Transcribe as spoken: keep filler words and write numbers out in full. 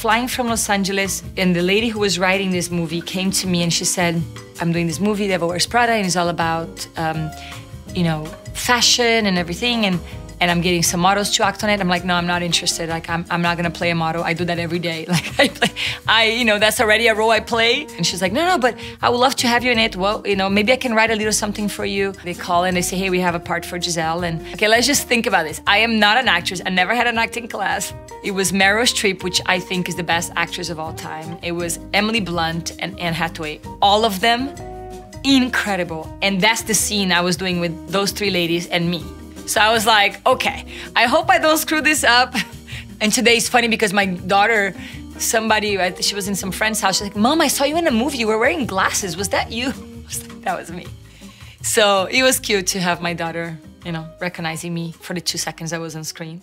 flying from Los Angeles, and the lady who was writing this movie came to me and she said, I'm doing this movie, The Devil Wears Prada, and it's all about, um, you know, fashion and everything, and, and I'm getting some models to act on it. I'm like, no, I'm not interested. Like, I'm, I'm not gonna play a model. I do that every day. Like, I play, I, you know, that's already a role I play. And she's like, no, no, but I would love to have you in it. Well, you know, maybe I can write a little something for you. They call and they say, hey, we have a part for Gisele. And okay, let's just think about this. I am not an actress. I never had an acting class. It was Meryl Streep, which I think is the best actress of all time. It was Emily Blunt and Anne Hathaway. All of them incredible. And that's the scene I was doing with those three ladies and me. So I was like, okay, I hope I don't screw this up. And today's funny because my daughter, somebody, she was in some friend's house. She's like, Mom, I saw you in a movie. You were wearing glasses. Was that you? I was like, that was me. So it was cute to have my daughter, you know, recognizing me for the two seconds I was on screen.